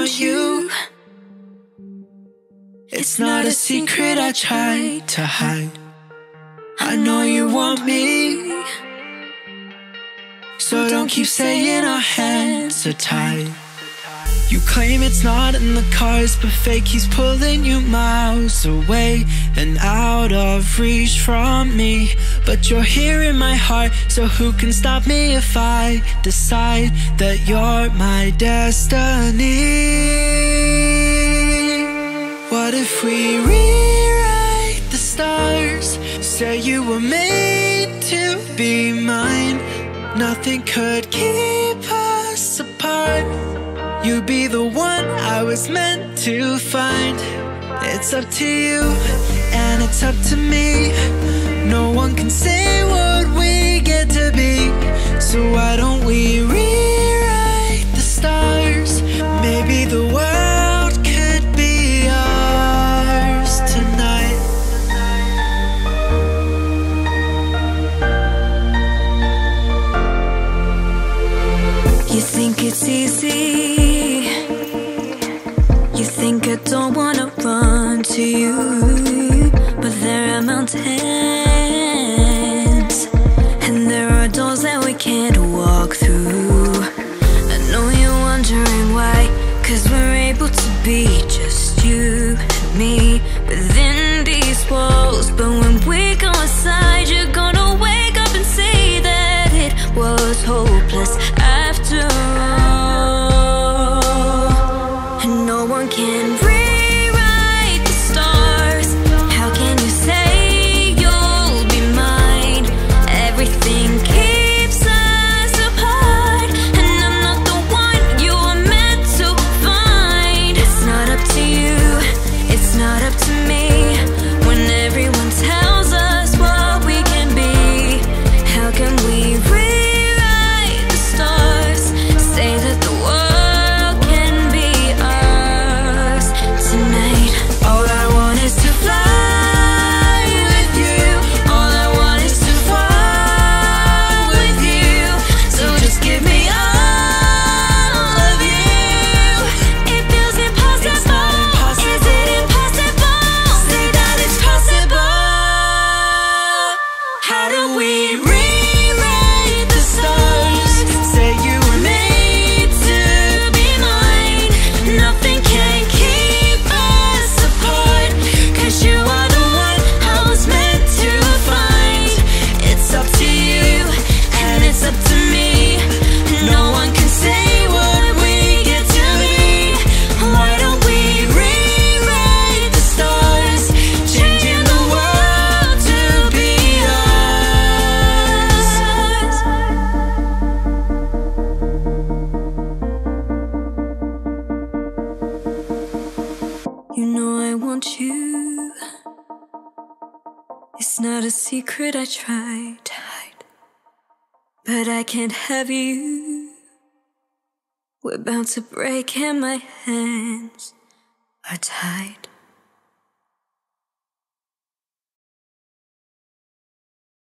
want you. It's not a secret I tried to hide. I know you want me, so don't keep saying our hands are tied. You claim it's not in the cards, but fate keeps pulling you miles away and out of reach from me. But you're here in my heart, so who can stop me if I decide that you're my destiny? What if we rewrite the stars? Say you were made to be mine. Nothing could keep us apart. You'd be the one I was meant to find. It's up to you, and it's up to me. No one can say what we get to be. So why don't we rewrite the stars? Maybe the world could be ours tonight. You think it's easy? I don't wanna run to you, but there are mountains and there are doors that we can't walk through. I know you're wondering why, 'cause we're able to be just you and me within these walls. But when we go inside, you're gonna wake up and say that it was hopeless after all. No one can rewrite the stars. How can you say you'll be mine? Everything keeps us apart, and I'm not the one you were meant to find. It's not up to you, it's not up to me. When everyone tells us what we can be, how can we rewrite the stars? Say that the world secret I try to hide, but I can't have you. We're bound to break, and my hands are tied.